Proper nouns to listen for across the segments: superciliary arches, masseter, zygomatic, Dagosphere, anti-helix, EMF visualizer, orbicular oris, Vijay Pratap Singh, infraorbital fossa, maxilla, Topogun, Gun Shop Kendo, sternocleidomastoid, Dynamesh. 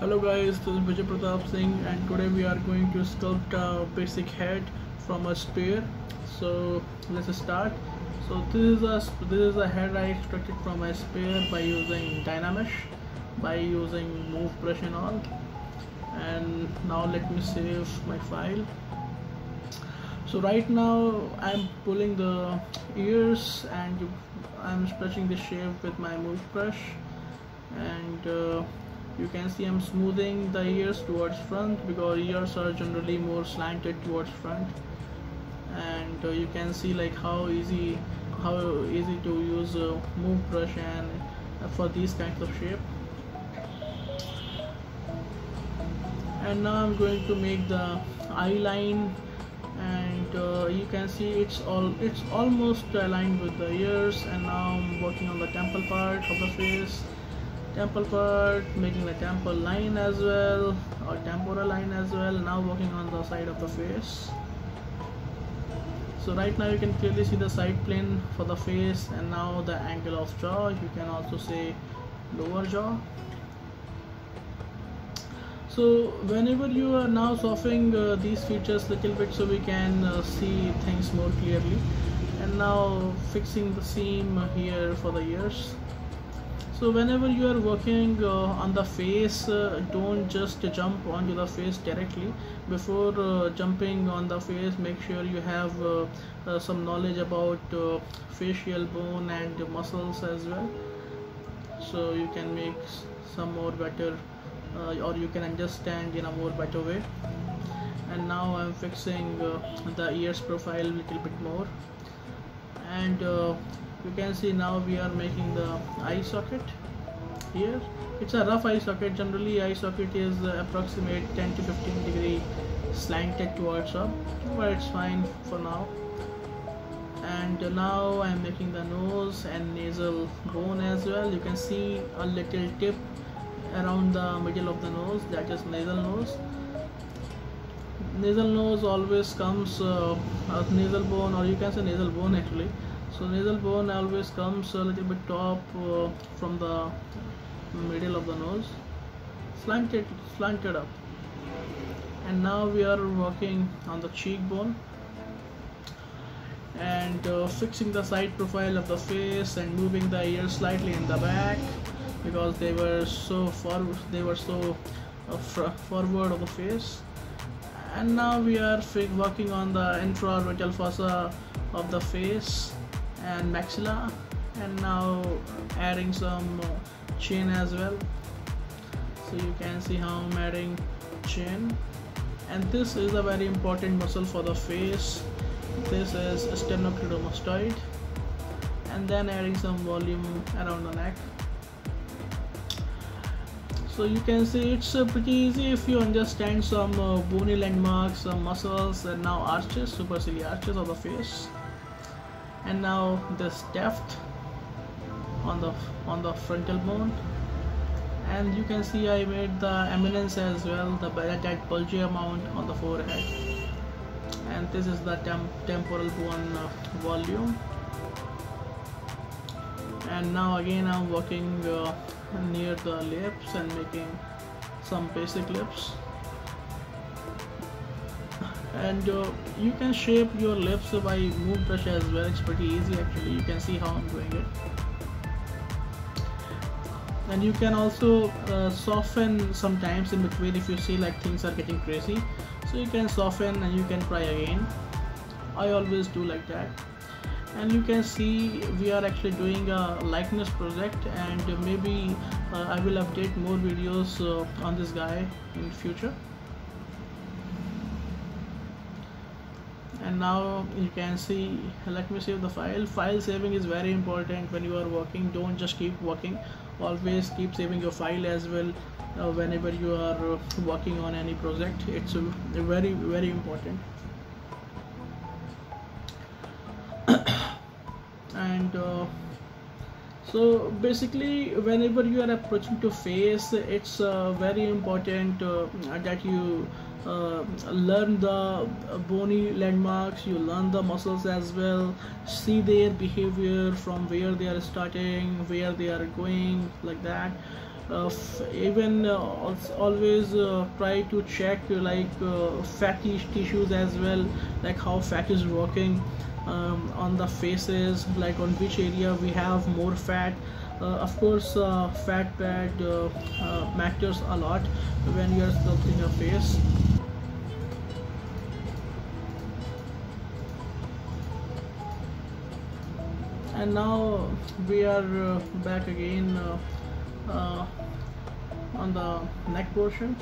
Hello guys, this is Vijay Pratap Singh and today we are going to sculpt a basic head from a sphere. So let's start. So this is a head I extracted from a sphere by using Dynamesh, by using move brush and all. And now let me save my file. So right now I'm pulling the ears and I'm stretching the shape with my move brush, and you can see I'm smoothing the ears towards front because ears are generally more slanted towards front. And you can see like how easy to use a move brush and for these kinds of shape. And now I'm going to make the eye line, and you can see it's almost aligned with the ears. And now I'm working on the temple part of the face, making a temple line as well, or temporal line as well. Now working on the side of the face. So right now you can clearly see the side plane for the face, and now the angle of jaw, you can also say lower jaw. So whenever you are now softening these features little bit, so we can see things more clearly. And now fixing the seam here for the ears. So whenever you are working on the face, don't just jump onto the face directly. Before jumping on the face, make sure you have some knowledge about facial bone and muscles as well. So you can make some more better, or you can understand in a more better way. And now I'm fixing the ears profile a little bit more. And you can see now we are making the eye socket here. It's a rough eye socket. Generally eye socket is approximate 10 to 15 degree slanted towards up, but it's fine for now. And now I'm making the nose and nasal bone as well. You can see a little tip around the middle of the nose, that is nasal nose. Nasal nose always comes as nasal bone, or you can say nasal bone actually. So nasal bone always comes a little bit top from the middle of the nose, slanted up. And now we are working on the cheekbone and fixing the side profile of the face and moving the ears slightly in the back because they were so forward, of the face. And now we are working on the infraorbital fossa of the face and maxilla, and now adding some chin as well. So you can see how I'm adding chin, and this is a very important muscle for the face. This is sternocleidomastoid. And then adding some volume around the neck. So you can see it's pretty easy if you understand some bony landmarks, some muscles, and now arches, superciliary arches of the face. And now this depth on the frontal bone. And you can see I made the eminence as well, that bulgy amount on the forehead. And this is the temporal bone volume. And now again I'm working near the lips and making some basic lips. And you can shape your lips by move brush as well. It's pretty easy actually. You can see how I'm doing it. And you can also soften sometimes in between if you see like things are getting crazy. So you can soften and you can try again. I always do like that. And you can see we are actually doing a likeness project, and maybe I will update more videos on this guy in the future. And now you can see, let me save the file. File saving is very important when you are working. Don't just keep working, always keep saving your file as well. Whenever you are working on any project, it's very, very important. And so basically whenever you are approaching to face, it's very important that you learn the bony landmarks, you learn the muscles as well, see their behavior, from where they are starting, where they are going, like that. even always try to check like fatty tissues as well, like how fat is working on the faces, like on which area we have more fat. Of course, fat pad matters a lot when you are sculpting your face. And now we are back again on the neck portion.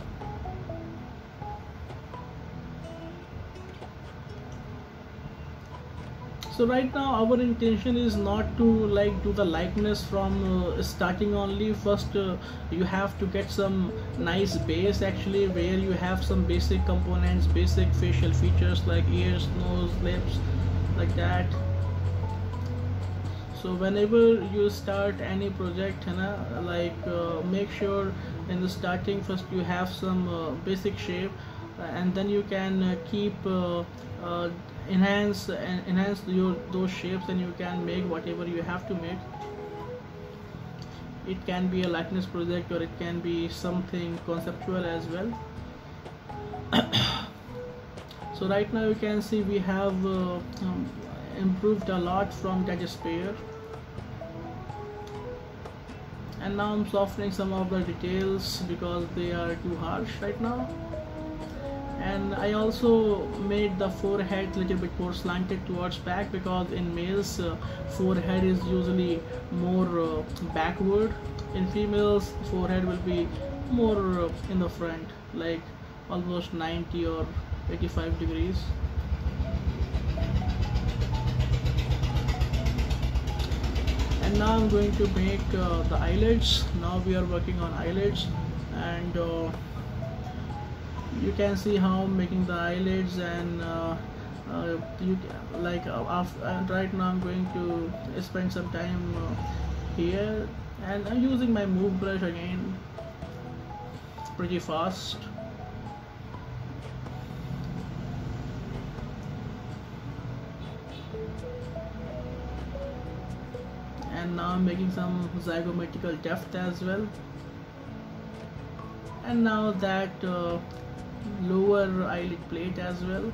So right now our intention is not to like do the likeness from starting only. First you have to get some nice base actually, where you have some basic components, basic facial features like ears, nose, lips, like that. So whenever you start any project, like make sure in the starting first you have some basic shape, and then you can keep enhance your those shapes, and you can make whatever you have to make. It can be a likeness project, or it can be something conceptual as well. So right now you can see we have improved a lot from Dagosphere, and now I'm softening some of the details because they are too harsh right now. And I also made the forehead a little bit more slanted towards back, because in males forehead is usually more backward, in females forehead will be more in the front, like almost 90 or 85 degrees. And now I'm going to make the eyelids. Now we are working on eyelids, and you can see how I'm making the eyelids. And right now I'm going to spend some time here, and I'm using my move brush again. It's pretty fast. And now I'm making some zygomatic depth as well. And now that lower eyelid plate as well.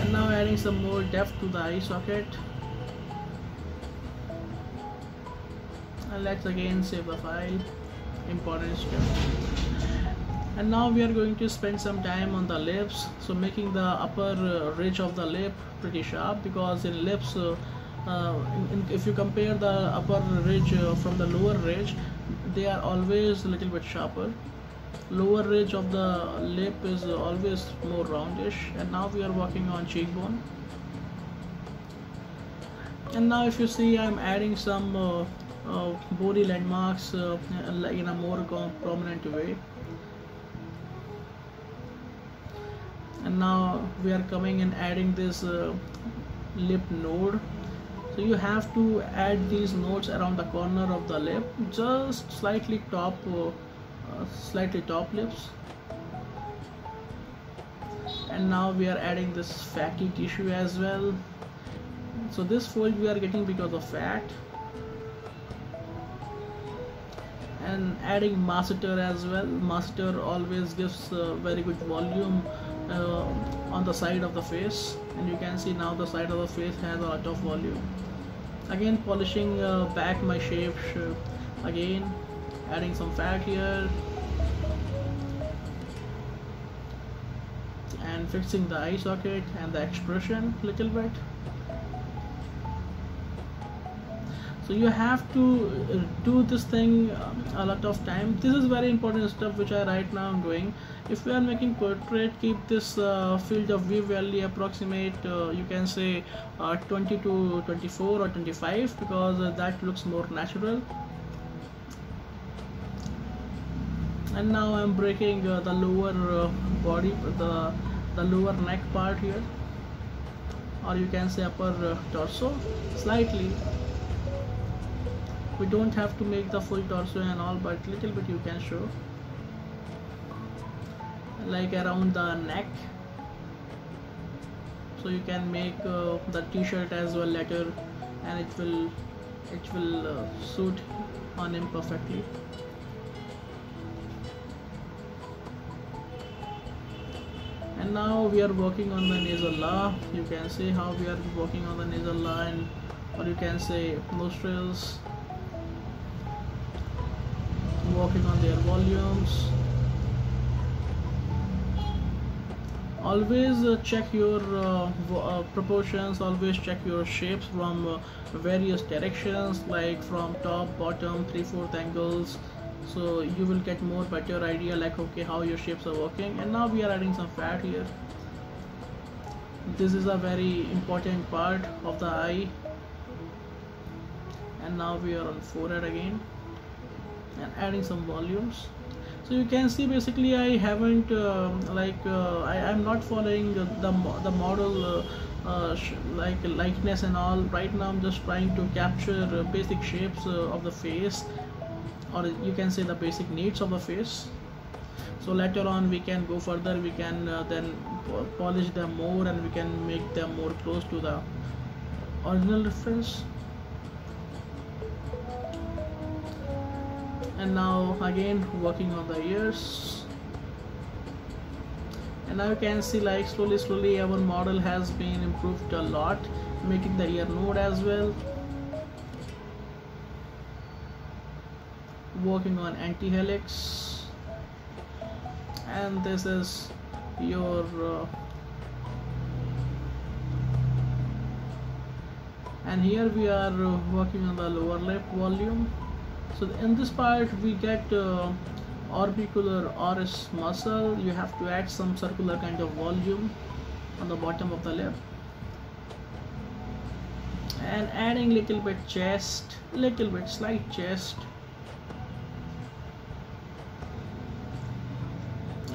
And now adding some more depth to the eye socket. And let's again save the file. Important step. And now we are going to spend some time on the lips, so making the upper ridge of the lip pretty sharp, because in lips if you compare the upper ridge from the lower ridge, they are always a little bit sharper. Lower ridge of the lip is always more roundish. And now we are working on cheekbone. And now if you see, I'm adding some body landmarks in a more prominent way. And now we are coming and adding this lip node. So you have to add these nodes around the corner of the lip, just slightly top lips. And now we are adding this fatty tissue as well. So this fold we are getting because of fat. And adding masseter as well. Masseter always gives very good volume on the side of the face, and you can see now the side of the face has a lot of volume. Again polishing back my shape, again adding some fat here, and fixing the eye socket and the expression little bit. So you have to do this thing a lot of time. This is very important stuff which I right now am doing. If we are making portrait, keep this field of view value approximate, you can say 20 to 24 or 25, because that looks more natural. And now I'm breaking the lower body, the lower neck part here, or you can say upper torso slightly. We don't have to make the full torso and all, but little bit you can show, like around the neck. so you can make the t-shirt as well later, and it will suit on him perfectly. And now we are working on the nasal la. You can see how we are working on the nasal line, or you can say nostrils, working on their volumes. Always check your proportions, always check your shapes from various directions, like from top, bottom, 3/4 angles, so you will get more better idea like okay how your shapes are working. And now we are adding some fat here. This is a very important part of the eye. And now we are on forehead again and adding some volumes. So you can see basically I haven't I'm not following the model likeness and all. Right now I'm just trying to capture basic shapes of the face, or you can say the basic needs of the face. So later on we can go further, we can then polish them more, and we can make them more close to the original reference. And now again working on the ears. And now you can see like slowly our model has been improved a lot, making the ear node as well. Working on anti-helix, and this is your and here we are working on the lower lip volume. So in this part we get orbicular oris muscle. You have to add some circular kind of volume on the bottom of the lip, and adding little bit chest, little bit slight chest.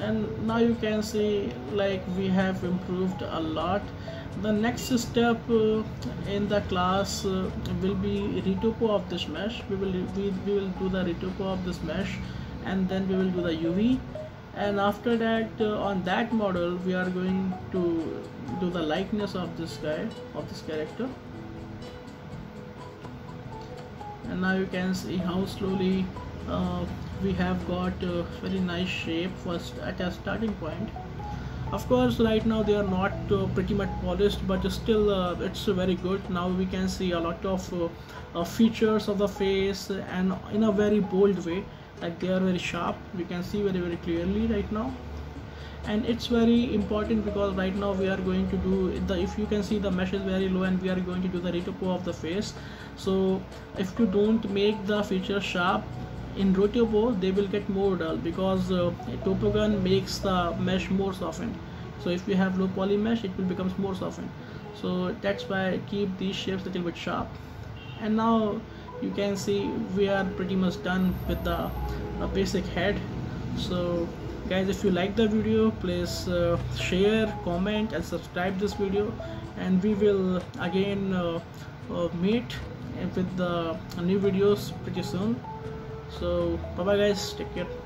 And now you can see like we have improved a lot. The next step in the class will be retopo of this mesh. We will do the retopo of this mesh, and then we will do the UV, and after that on that model we are going to do the likeness of this guy, of this character. And now you can see how slowly we have got a very nice shape first at a starting point. Of course right now they are not pretty much polished, but still it's very good. Now we can see a lot of features of the face, and in a very bold way, like they are very sharp. We can see very clearly right now, and it's very important because right now we are going to do the, if you can see the mesh is very low, and we are going to do the retopo of the face. So if you don't make the feature sharp in rotopo, they will get more dull, because Topogun makes the mesh more softened. So if you have low poly mesh, it will becomes more softened. So that's why keep these shapes little bit sharp. And now you can see we are pretty much done with the basic head. So guys, if you like the video, please share, comment, and subscribe this video, and we will again meet with the new videos pretty soon. So bye bye guys, take care.